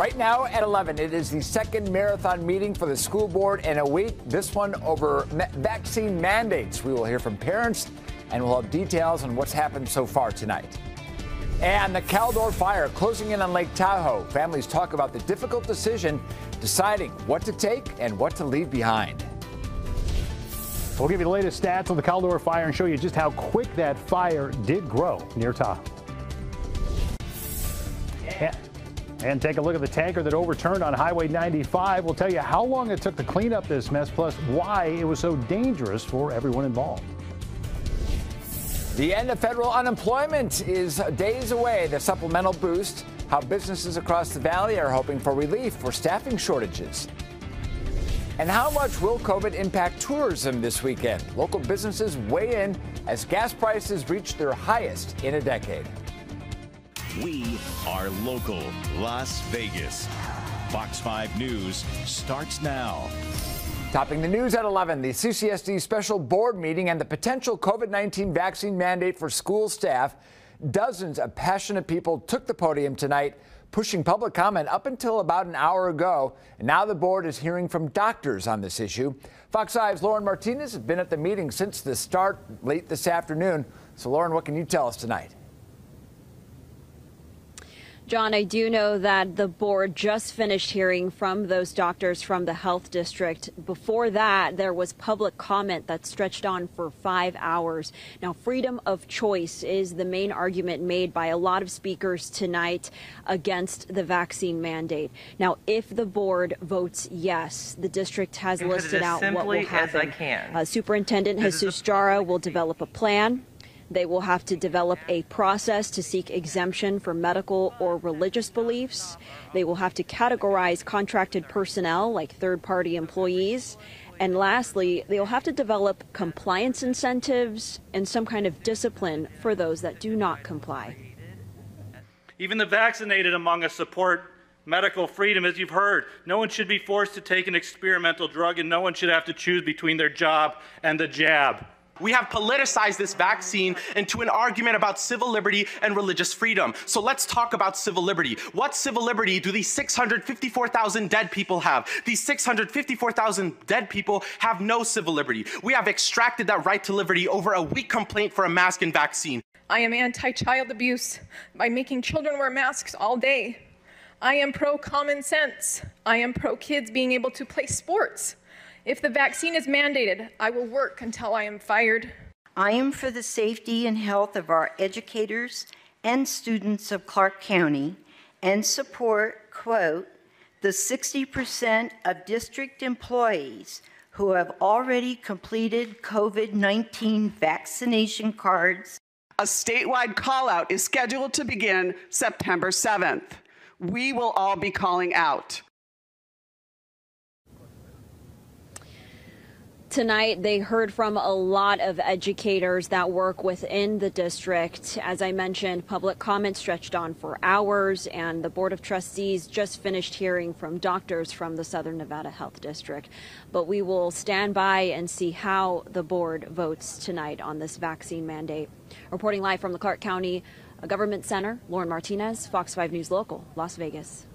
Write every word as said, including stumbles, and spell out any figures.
Right now at eleven, it is the second marathon meeting for the school board in a week, this one over vaccine mandates. We will hear from parents, and we'll have details on what's happened so far tonight. And the Caldor Fire closing in on Lake Tahoe. Families talk about the difficult decision deciding what to take and what to leave behind. We'll give you the latest stats on the Caldor Fire and show you just how quick that fire did grow near Tahoe. Yeah. And take a look at the tanker that overturned on Highway ninety-five. We'll tell you how long it took to clean up this mess, plus why it was so dangerous for everyone involved. The end of federal unemployment is days away. The supplemental boost, how businesses across the valley are hoping for relief for staffing shortages. And how much will COVID impact tourism this weekend? Local businesses weigh in as gas prices reach their highest in a decade. We are local Las Vegas. Fox five News starts now. Topping the news at eleven, the C C S D special board meeting and the potential COVID nineteen vaccine mandate for school staff. Dozens of passionate people took the podium tonight, pushing public comment up until about an hour ago. And now the board is hearing from doctors on this issue. Fox five's Lauren Martinez has been at the meeting since the start late this afternoon. So, Lauren, what can you tell us tonight? John, I do know that the board just finished hearing from those doctors from the health district. Before that, there was public comment that stretched on for five hours. Now, freedom of choice is the main argument made by a lot of speakers tonight against the vaccine mandate. Now, if the board votes yes, the district has listed out what will happen. As I can. Uh, Superintendent Jesus Jara will develop a plan. They will have to develop a process to seek exemption for medical or religious beliefs. They will have to categorize contracted personnel like third-party employees. And lastly, they'll have to develop compliance incentives and some kind of discipline for those that do not comply. Even the vaccinated among us support medical freedom, as you've heard. No one should be forced to take an experimental drug, and no one should have to choose between their job and the jab. We have politicized this vaccine into an argument about civil liberty and religious freedom. So let's talk about civil liberty. What civil liberty do these six hundred fifty-four thousand dead people have? These six hundred fifty-four thousand dead people have no civil liberty. We have extracted that right to liberty over a weak complaint for a mask and vaccine. I am anti-child abuse by making children wear masks all day. I am pro-common sense. I am pro-kids being able to play sports. If the vaccine is mandated, I will work until I am fired. I am for the safety and health of our educators and students of Clark County and support, quote, the sixty percent of district employees who have already completed COVID nineteen vaccination cards. A statewide call-out is scheduled to begin September seventh. We will all be calling out. Tonight, they heard from a lot of educators that work within the district. As I mentioned, public comment stretched on for hours, and the Board of Trustees just finished hearing from doctors from the Southern Nevada Health District. But we will stand by and see how the board votes tonight on this vaccine mandate. Reporting live from the Clark County Government Center, Lauren Martinez, Fox five News Local, Las Vegas.